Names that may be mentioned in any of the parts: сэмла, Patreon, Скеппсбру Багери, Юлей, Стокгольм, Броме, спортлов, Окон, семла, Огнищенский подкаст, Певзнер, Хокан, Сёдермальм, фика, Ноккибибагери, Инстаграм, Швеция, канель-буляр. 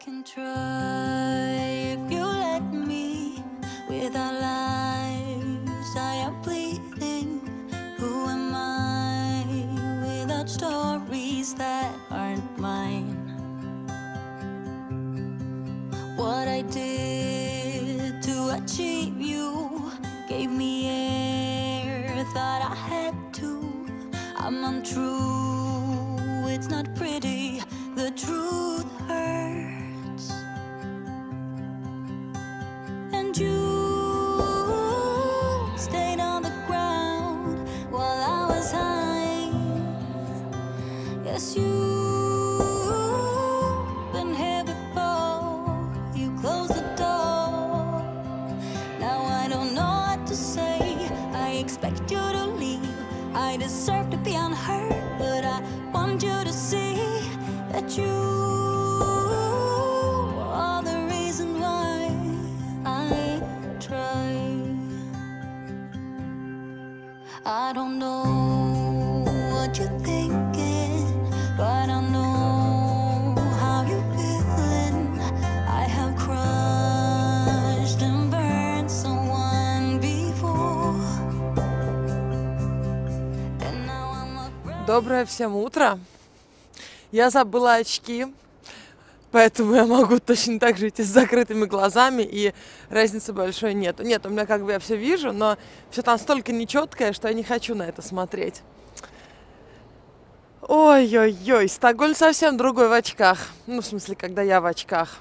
can try if you let me. With our lives, I am bleeding. Who am I without stories that aren't mine? What I did to achieve you gave me air, thought I had to. I'm untrue, it's not pretty, the truth hurts. And you stayed on the ground while I was high. Yes, you. Expect you to leave. I deserve to be unhurt, but I want you to see that you are the reason why I try. I don't know what you're thinking, but I know. Доброе всем утро. Я забыла очки, поэтому я могу точно так же идти с закрытыми глазами, и разницы большой нет. Нет, у меня как бы я все вижу, но все там столько нечеткое, что я не хочу на это смотреть. Ой-ой-ой, Стокгольм совсем другой в очках. Ну, в смысле, когда я в очках.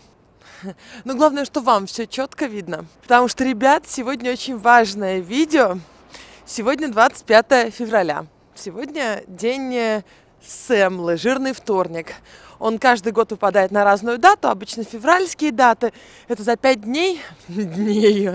Но главное, что вам все четко видно. Потому что, ребят, сегодня очень важное видео. Сегодня 25 февраля. Сегодня день Сэмлы, жирный вторник. Он каждый год выпадает на разную дату, обычно февральские даты. Это за 5 недель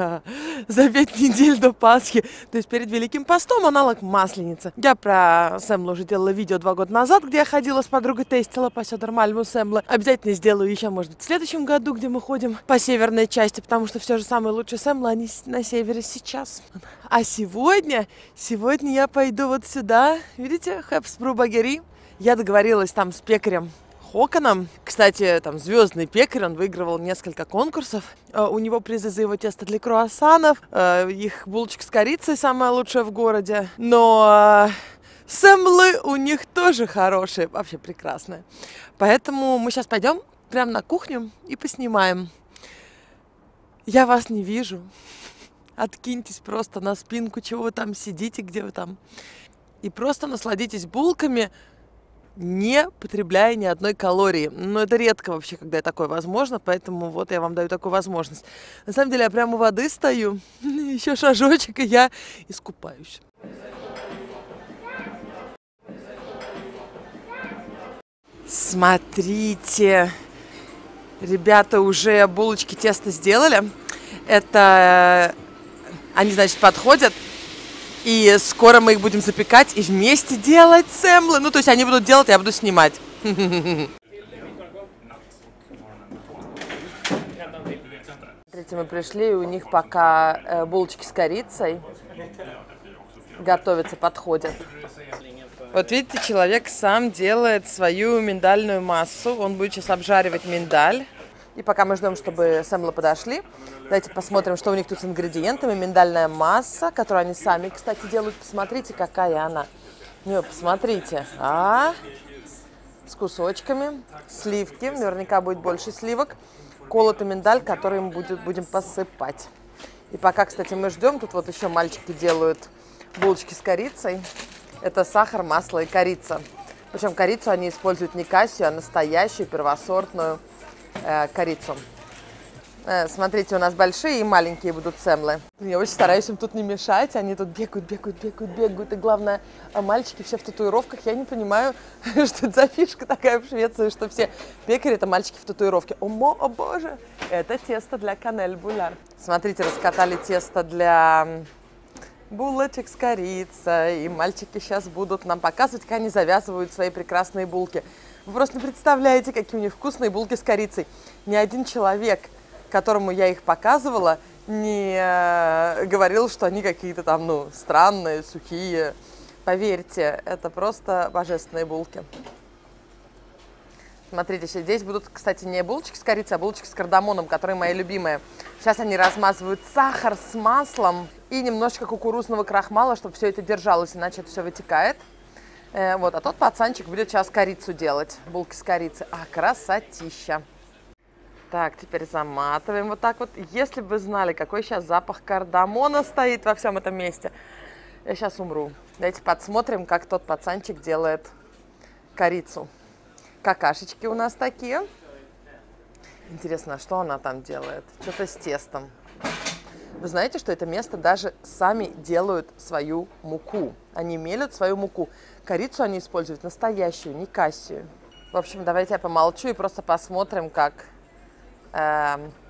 до Пасхи, то есть перед Великим постом, аналог Масленицы. Я про Сэмлу уже делала видео 2 года назад, где я ходила с подругой, тестила по Сёдермальму Сэмлы. Обязательно сделаю еще, может быть, в следующем году, где мы ходим по северной части, потому что все же самые лучшие Сэмлы, они на севере сейчас. А сегодня я пойду вот сюда, видите, Скеппсбру Багери. Я договорилась там с пекарем Оконом. Кстати, там звездный пекарь, он выигрывал несколько конкурсов. У него призы за его тесто для круассанов, их булочка с корицей самая лучшая в городе. Но сэмлы у них тоже хорошие, вообще прекрасные. Поэтому мы сейчас пойдем прямо на кухню и поснимаем. Я вас не вижу. Откиньтесь просто на спинку, чего вы там сидите, где вы там. И просто насладитесь булками, не потребляя ни одной калории. Но это редко вообще, когда такое возможно, поэтому вот я вам даю такую возможность. На самом деле я прямо у воды стою, еще шажочек, и я искупаюсь. Смотрите, ребята уже булочки теста сделали. Это они, значит, подходят. И скоро мы их будем запекать и вместе делать сэмлы. Ну, то есть они будут делать, я буду снимать. Смотрите, мы пришли, и у них пока булочки с корицей готовятся, подходят. Вот видите, человек сам делает свою миндальную массу. Он будет сейчас обжаривать миндаль. И пока мы ждем, чтобы сэмлы подошли, давайте посмотрим, что у них тут с ингредиентами. Миндальная масса, которую они сами, кстати, делают. Посмотрите, какая она. Ну, посмотрите. С кусочками. Сливки. Наверняка будет больше сливок. Колотый миндаль, который мы будем посыпать. И пока, кстати, мы ждем, тут вот еще мальчики делают булочки с корицей. Это сахар, масло и корица. Причем корицу они используют не кассию, а настоящую, первосортную корицу. Смотрите, у нас большие и маленькие будут сэмлы. Я очень стараюсь им тут не мешать. Они тут бегают. И главное, мальчики все в татуировках. Я не понимаю, что это за фишка такая в Швеции, что все пекари — это мальчики в татуировке. О боже! Это тесто для канель-буляр. Смотрите, раскатали тесто для булочек с корицей. И мальчики сейчас будут нам показывать, как они завязывают свои прекрасные булки. Вы просто не представляете, какие у них вкусные булки с корицей. Ни один человек, которому я их показывала, не говорил, что они какие-то там, ну, странные, сухие. Поверьте, это просто божественные булки. Смотрите, здесь будут, кстати, не булочки с корицей, а булочки с кардамоном, которые мои любимые. Сейчас они размазывают сахар с маслом и немножечко кукурузного крахмала, чтобы все это держалось, иначе это все вытекает. Вот, а тот пацанчик будет сейчас корицу делать, булки с корицей. А, красотища! Так, теперь заматываем вот так вот. Если бы вы знали, какой сейчас запах кардамона стоит во всем этом месте. Я сейчас умру. Давайте подсмотрим, как тот пацанчик делает корицу. Какашечки у нас такие. Интересно, что она там делает? Что-то с тестом. Вы знаете, что это место даже сами делают свою муку. Они мелют свою муку. Корицу они используют настоящую, не кассию. В общем, давайте я помолчу и просто посмотрим, как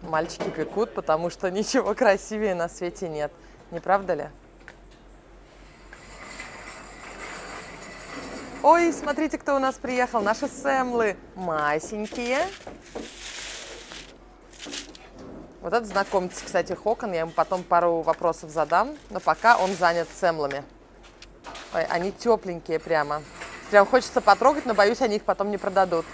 мальчики пекут, потому что ничего красивее на свете нет. Не правда ли? Ой, смотрите, кто у нас приехал. Наши сэмлы масенькие. Вот это знакомец, кстати, Хокан. Я ему потом пару вопросов задам. Но пока он занят сэмлами. Ой, они тепленькие прямо. Прям хочется потрогать, но боюсь, они их потом не продадут.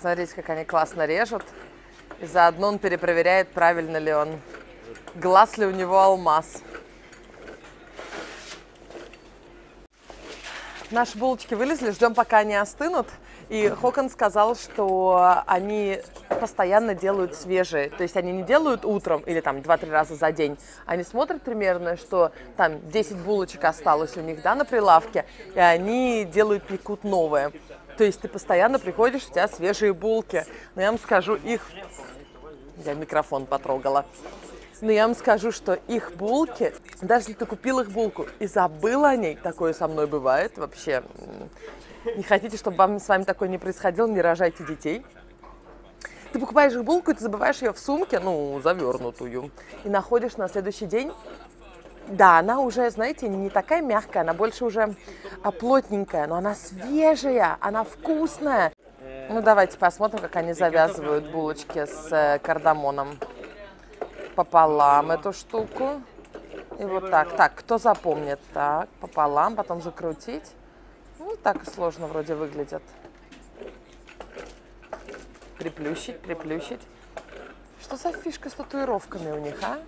Смотрите, как они классно режут. И заодно он перепроверяет, правильно ли он. Глаз ли у него алмаз. Наши булочки вылезли, ждем, пока они остынут. И Хокан сказал, что они постоянно делают свежие. То есть они не делают утром или там 2-3 раза за день. Они смотрят примерно, что там 10 булочек осталось у них, да, на прилавке. И они делают, пекут новые. То есть ты постоянно приходишь, у тебя свежие булки. Но я вам скажу, их... Я микрофон потрогала. Но я вам скажу, что их булки, даже если ты купил их булку и забыл о ней, такое со мной бывает вообще. Не хотите, чтобы вам с вами такое не происходило, не рожайте детей. Ты покупаешь их булку, и ты забываешь ее в сумке, ну, завернутую, и находишь на следующий день. Да, она уже, знаете, не такая мягкая, она больше уже плотненькая, но она свежая, она вкусная. Ну, давайте посмотрим, как они завязывают булочки с кардамоном. Пополам эту штуку и вот так. Так, кто запомнит? Так, пополам, потом закрутить. Ну, так и сложно вроде выглядит. Приплющить, приплющить. Что за фишка с татуировками у них, а?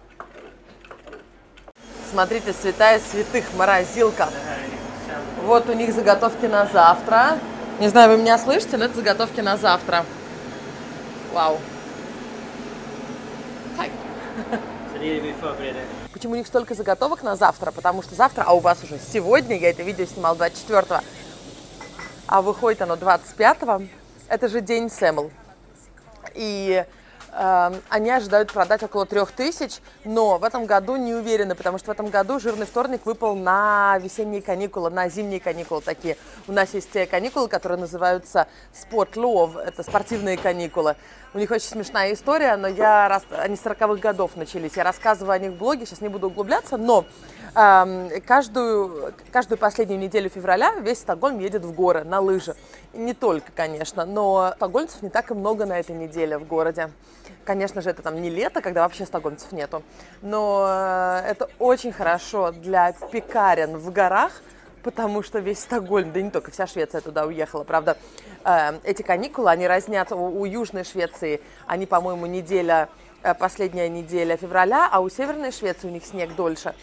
Смотрите, святая святых, морозилка. Вот у них заготовки на завтра. Не знаю, вы меня слышите, но это заготовки на завтра. Вау. Почему у них столько заготовок на завтра? Потому что завтра, а у вас уже сегодня, я это видео снимала 24-го, а выходит оно 25-го, это же день сэмл. И они ожидают продать около 3000, но в этом году не уверены, потому что в этом году жирный вторник выпал на весенние каникулы, на зимние каникулы такие. У нас есть те каникулы, которые называются спортлов, это спортивные каникулы. У них очень смешная история, но они с 40-х годов начались. Я рассказываю о них в блоге, сейчас не буду углубляться, но каждую последнюю неделю февраля весь Стокгольм едет в горы на лыжи. И не только, конечно, но стокгольмцев не так и много на этой неделе в городе. Конечно же, это там не лето, когда вообще стокгольмцев нету, но это очень хорошо для пекарен в горах, потому что весь Стокгольм, да не только, вся Швеция туда уехала, правда. Эти каникулы, они разнятся у Южной Швеции, они, по-моему, последняя неделя февраля, а у Северной Швеции у них снег дольше.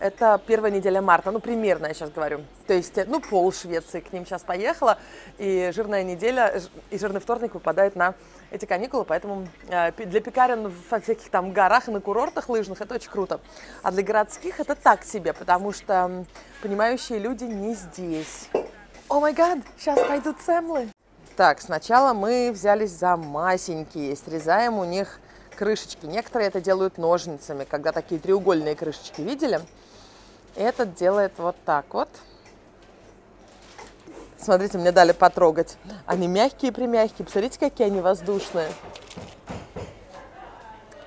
Это первая неделя марта, ну, примерно, я сейчас говорю. То есть, ну, пол Швеции к ним сейчас поехала, и жирная неделя, и жирный вторник выпадает на эти каникулы, поэтому для пекарен во всяких там горах и на курортах лыжных это очень круто. А для городских это так себе, потому что понимающие люди не здесь. О май гад, сейчас пойдут сэмлы. Так, сначала мы взялись за масенькие, срезаем у них крышечки. Некоторые это делают ножницами, когда такие треугольные крышечки видели. Этот делает вот так вот. Смотрите, мне дали потрогать. Они мягкие-примягкие. Посмотрите, какие они воздушные.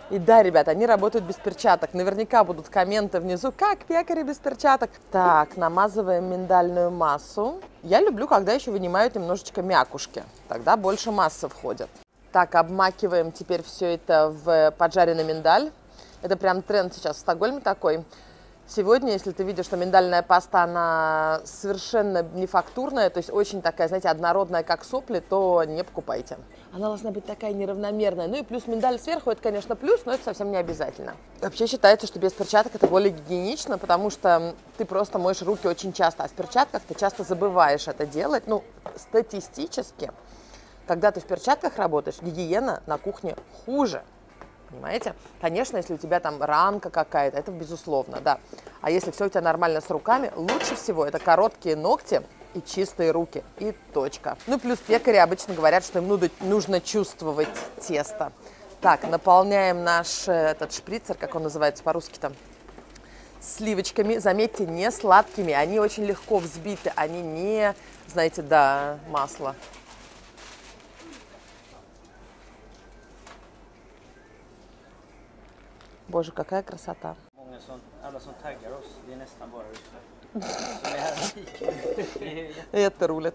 И да, ребята, они работают без перчаток. Наверняка будут комменты внизу, как пекари без перчаток. Так, намазываем миндальную массу. Я люблю, когда еще вынимают немножечко мякушки. Тогда больше массы входит. Так, обмакиваем теперь все это в поджаренный миндаль. Это прям тренд сейчас в Стокгольме такой. Сегодня, если ты видишь, что миндальная паста, она совершенно не фактурная, то есть очень такая, знаете, однородная, как сопли, то не покупайте. Она должна быть такая неравномерная. Ну и плюс миндаль сверху, это, конечно, плюс, но это совсем не обязательно. Вообще считается, что без перчаток это более гигиенично, потому что ты просто моешь руки очень часто, а в перчатках ты часто забываешь это делать. Ну, статистически, когда ты в перчатках работаешь, гигиена на кухне хуже. Понимаете? Конечно, если у тебя там ранка какая-то, это безусловно, да. А если все у тебя нормально с руками, лучше всего это короткие ногти и чистые руки, и точка. Ну, плюс пекари обычно говорят, что им нужно чувствовать тесто. Так, наполняем наш этот шприцер, как он называется по-русски-то, сливочками. Заметьте, не сладкими, они очень легко взбиты, они не, знаете, да, масло. Боже, какая красота. Это рулит.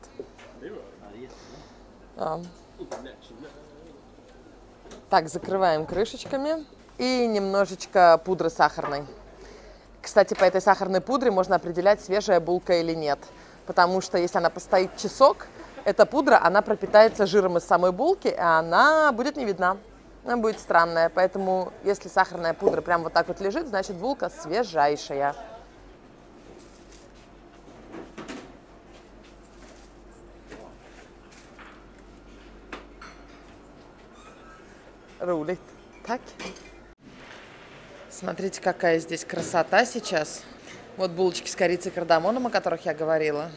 Так, закрываем крышечками и немножечко пудры сахарной. Кстати, по этой сахарной пудре можно определять, свежая булка или нет. Потому что если она постоит часок, эта пудра, она пропитается жиром из самой булки, и она будет не видна. Она будет странная, поэтому если сахарная пудра прям вот так вот лежит, значит булка свежайшая. Рулит. Так. Смотрите, какая здесь красота сейчас. Вот булочки с корицей и кардамоном, о которых я говорила.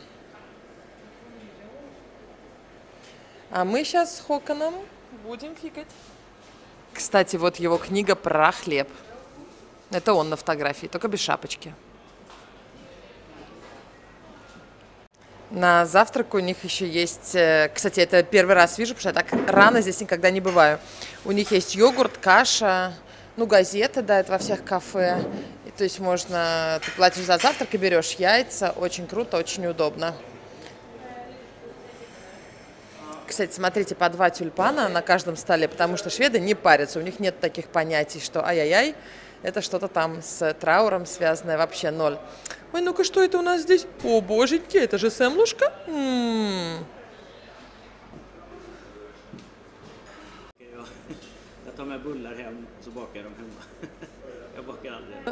А мы сейчас с Хоканом будем фигать. Кстати, вот его книга про хлеб. Это он на фотографии, только без шапочки. На завтрак у них еще есть... Кстати, это первый раз вижу, потому что я так рано здесь никогда не бываю. У них есть йогурт, каша, ну, газеты, да, это во всех кафе. И, то есть можно... Ты платишь за завтрак и берешь яйца. Очень круто, очень удобно. Кстати, смотрите, по 2 тюльпана на каждом столе, потому что шведы не парятся, у них нет таких понятий, что ай-яй-яй, это что-то там с трауром связанное, вообще ноль. Ой, ну-ка, что это у нас здесь? О, боженьки, это же семлушка?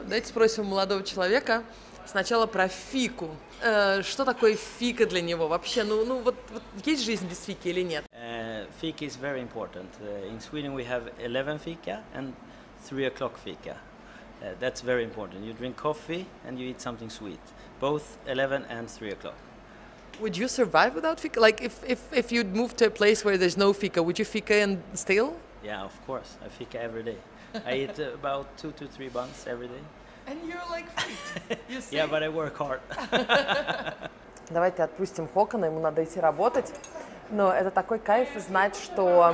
Давайте спросим у молодого человека сначала про фику. Что такое фика для него вообще? Ну вот есть жизнь без фики или нет? Фика is very important. In Sweden we have 11 fika and 3 o'clock fika. That's very important. You drink coffee and you eat something sweet. Both 11 and 3 o'clock. Would you survive without fika? Like if you'd move to a place where there's no fika, would you fika and still? Yeah, of course. I fika every day. I eat about 2 to 3 buns every day. And you're like fit. You see? Yeah, but I work hard. Давайте отпустим Хокана, ему надо идти работать. Но это такой кайф знать, что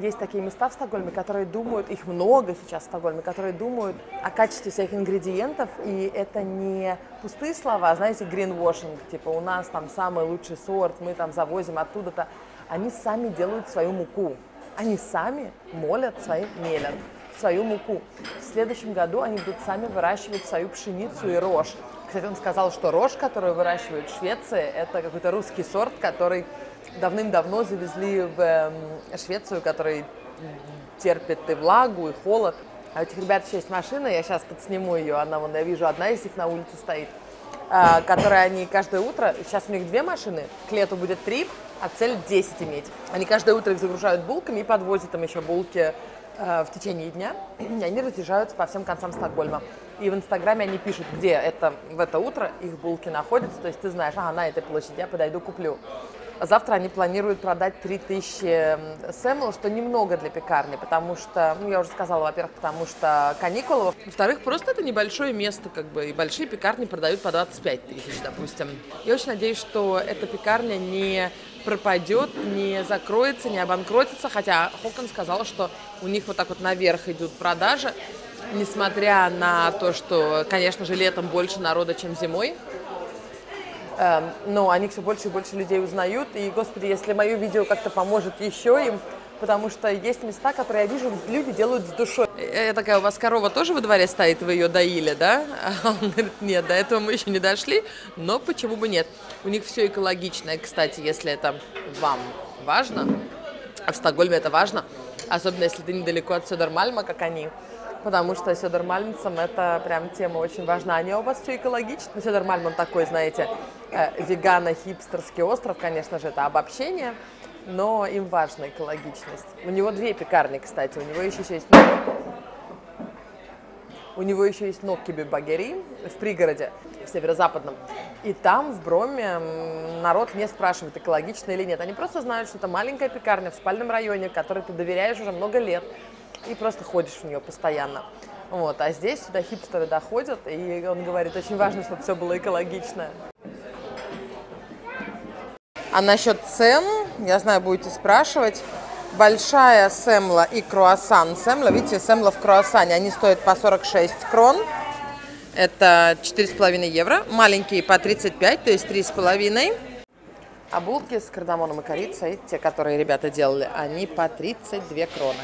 есть такие места в Стокгольме, которые думают, их много сейчас в Стокгольме, которые думают о качестве своих ингредиентов, и это не пустые слова, знаете, greenwashing, типа у нас там самый лучший сорт, мы там завозим оттуда-то. Они сами делают свою муку, они сами молят своим мелем. Свою муку. В следующем году они будут сами выращивать свою пшеницу и рожь. Кстати, он сказал, что рожь, которую выращивают в Швеции, это какой-то русский сорт, который давным-давно завезли в Швецию, который терпит и влагу, и холод. А у этих ребят еще есть машина, я сейчас подсниму ее, она, вон, я вижу, одна из них на улице стоит, которая они каждое утро, сейчас у них 2 машины, к лету будет 3, а цель 10 иметь. Они каждое утро их загружают булками и подвозят им еще булки в течение дня, и они разъезжаются по всем концам Стокгольма. И в Инстаграме они пишут, где это, в это утро их булки находятся, то есть ты знаешь, ага, на этой площади я подойду, куплю. Завтра они планируют продать 3000 сэмл, что немного для пекарни, потому что, ну, я уже сказала, во-первых, потому что каникулы, во-вторых, просто это небольшое место, как бы, и большие пекарни продают по 25 000, допустим. Я очень надеюсь, что эта пекарня не пропадет, не закроется, не обанкротится, хотя Хокан сказал, что у них вот так вот наверх идут продажи, несмотря на то, что, конечно же, летом больше народа, чем зимой. Но они все больше и больше людей узнают, и, господи, если мое видео как-то поможет еще им, потому что есть места, которые я вижу, люди делают с душой. Я такая, у вас корова тоже во дворе стоит, вы ее доили, да? А он говорит, нет, до этого мы еще не дошли, но почему бы нет? У них все экологичное, кстати, если это вам важно, а в Стокгольме это важно, особенно если ты недалеко от Сёдермальма, как они. Потому что сёдермальмцам это прям тема очень важна. Они у вас все экологично. Сёдермальм, он такой, знаете, вегано-хипстерский остров, конечно же, это обобщение, но им важна экологичность. У него две пекарни, кстати. У него еще есть Ноккибибагери в пригороде, в северо-западном. И там, в Броме, народ не спрашивает, экологично или нет. Они просто знают, что это маленькая пекарня в спальном районе, которой ты доверяешь уже много лет. И просто ходишь в нее постоянно. Вот. А здесь сюда хипстеры доходят, и он говорит, очень важно, чтобы все было экологично. А насчет цен, я знаю, будете спрашивать. Большая семла и круассан. Семла, видите, семла в круассане. Они стоят по 46 крон. Это 4,5 евро. Маленькие по 35, то есть 3,5. А булки с кардамоном и корицей, те, которые ребята делали, они по 32 кроны.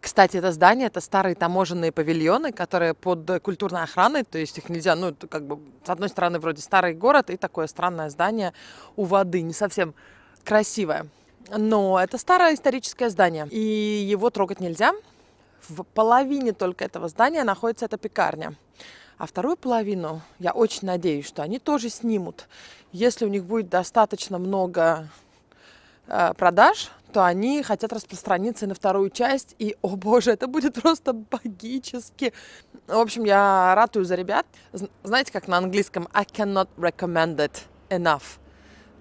Кстати, это здание, это старые таможенные павильоны, которые под культурной охраной, то есть их нельзя, ну, как бы, с одной стороны, вроде старый город, и такое странное здание у воды, не совсем красивое. Но это старое историческое здание, и его трогать нельзя. В половине только этого здания находится эта пекарня. А вторую половину, я очень надеюсь, что они тоже снимут. Если у них будет достаточно много продаж, то они хотят распространиться на вторую часть, и, о боже, это будет просто богически. В общем, я ратую за ребят. Знаете, как на английском I cannot recommend it enough.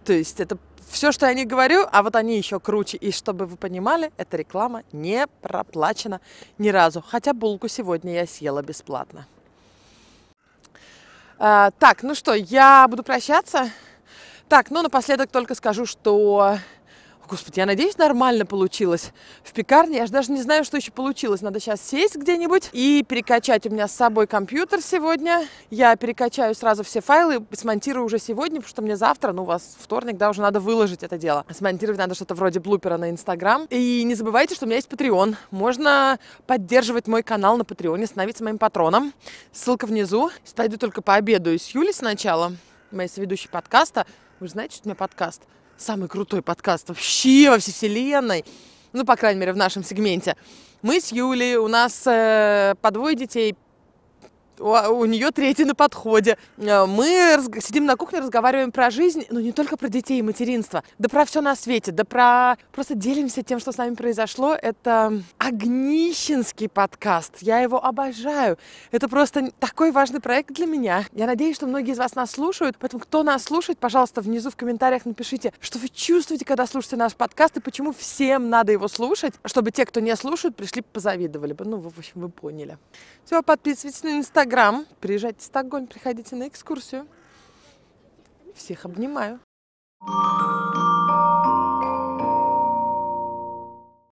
То есть это все, что я не говорю, а вот они еще круче. И чтобы вы понимали, эта реклама не проплачена ни разу. Хотя булку сегодня я съела бесплатно. Так, ну что, я буду прощаться. Так, ну напоследок только скажу, что... Господи, я надеюсь, нормально получилось в пекарне. Я же даже не знаю, что еще получилось. Надо сейчас сесть где-нибудь и перекачать. У меня с собой компьютер сегодня. Я перекачаю сразу все файлы, смонтирую уже сегодня, потому что мне завтра, ну, у вас вторник, да, уже надо выложить это дело. Смонтировать надо что-то вроде блупера на Инстаграм. И не забывайте, что у меня есть Patreon. Можно поддерживать мой канал на Патреоне, становиться моим патроном. Ссылка внизу. Пойду только пообедаю с Юлей сначала, моей соведущей подкаста. Вы же знаете, что у меня подкаст? Самый крутой подкаст вообще во всей вселенной, ну, по крайней мере, в нашем сегменте. Мы с Юлей, у нас по двое детей, у нее третий на подходе. Мы сидим на кухне, разговариваем про жизнь, но не только про детей и материнство, да про все на свете, да про... Просто делимся тем, что с нами произошло. Это Огнищенский подкаст, я его обожаю. Это просто такой важный проект для меня. Я надеюсь, что многие из вас нас слушают, поэтому кто нас слушает, пожалуйста, внизу в комментариях напишите, что вы чувствуете, когда слушаете наш подкаст, и почему всем надо его слушать, чтобы те, кто не слушают, пришли позавидовали бы. Ну, в общем, вы поняли. Все, подписывайтесь на Инстаграм. Приезжайте в Стокгольм, приходите на экскурсию. Всех обнимаю.